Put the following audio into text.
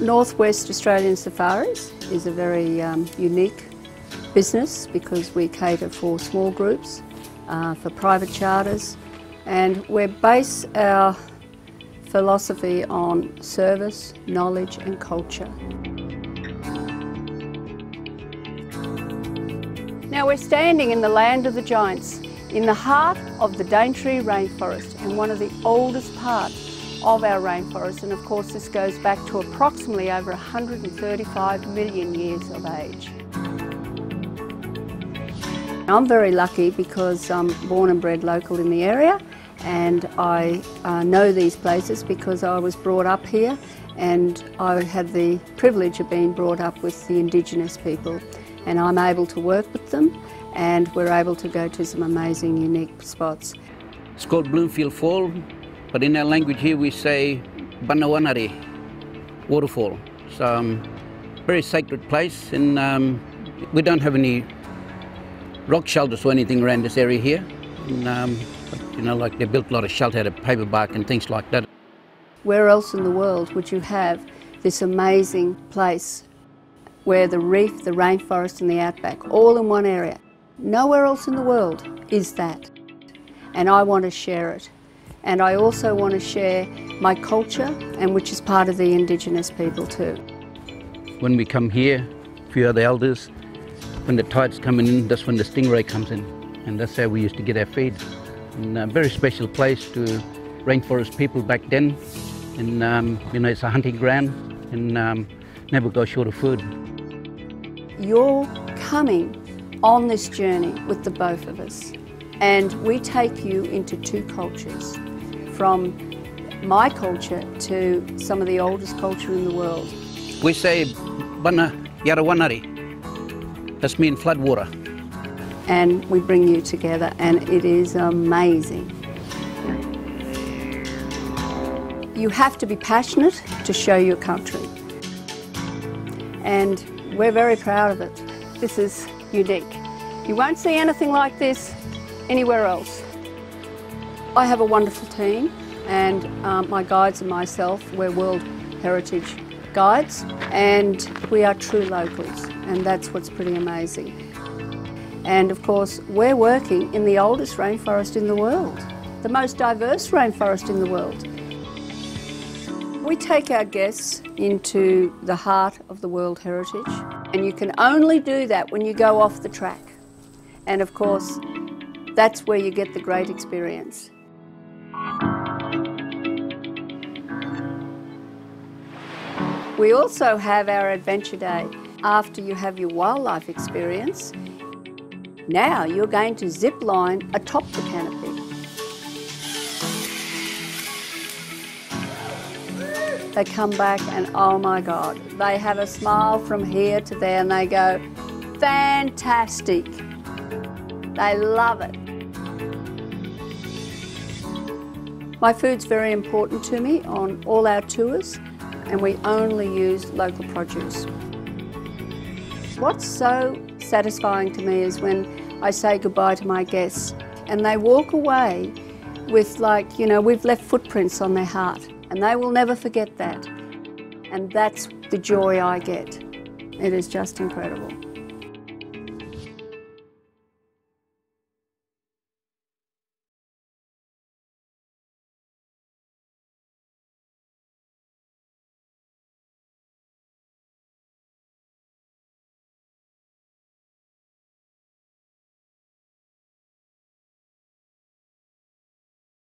Northwest Australian Safaris is a very unique business because we cater for small groups, for private charters, and we base our philosophy on service, knowledge and culture. Now we're standing in the land of the giants, in the heart of the Daintree Rainforest, and one of the oldest parts of our rainforest, and of course this goes back to approximately over 135 million years of age. I'm very lucky because I'm born and bred local in the area, and I know these places because I was brought up here, and I had the privilege of being brought up with the Indigenous people, and I'm able to work with them, and we're able to go to some amazing unique spots. It's called Bloomfield Fall, but in our language here we say Bana Yarra Wanari, waterfall. It's a very sacred place, and we don't have any rock shelters or anything around this area here. And, but, you know, like they built a lot of shelter out of paper bark and things like that. Where else in the world would you have this amazing place where the reef, the rainforest and the outback, all in one area? Nowhere else in the world is that, and I want to share it. And I also want to share my culture, and which is part of the Indigenous people too. When we come here, a few other elders, when the tide's coming in, that's when the stingray comes in, and that's how we used to get our feed. And a very special place to rainforest people back then, and you know, it's a hunting ground, and never go short of food. You're coming on this journey with the both of us, and we take you into two cultures, from my culture to some of the oldest culture in the world. We say Bana Yarra Wanari, that's mean flood water. And we bring you together, and it is amazing. You have to be passionate to show your country, and we're very proud of it. This is unique. You won't see anything like this anywhere else. I have a wonderful team, and my guides and myself, we're World Heritage Guides, and we are true locals, and that's what's pretty amazing. And of course we're working in the oldest rainforest in the world, the most diverse rainforest in the world. We take our guests into the heart of the World Heritage, and you can only do that when you go off the track, and of course that's where you get the great experience. We also have our adventure day after you have your wildlife experience. Now you're going to zip line atop the canopy. They come back and oh my God, they have a smile from here to there, and they go, fantastic. They love it. My food's very important to me on all our tours, and we only use local produce. What's so satisfying to me is when I say goodbye to my guests and they walk away with, like, you know, we've left footprints on their heart, and they will never forget that. And that's the joy I get. It is just incredible.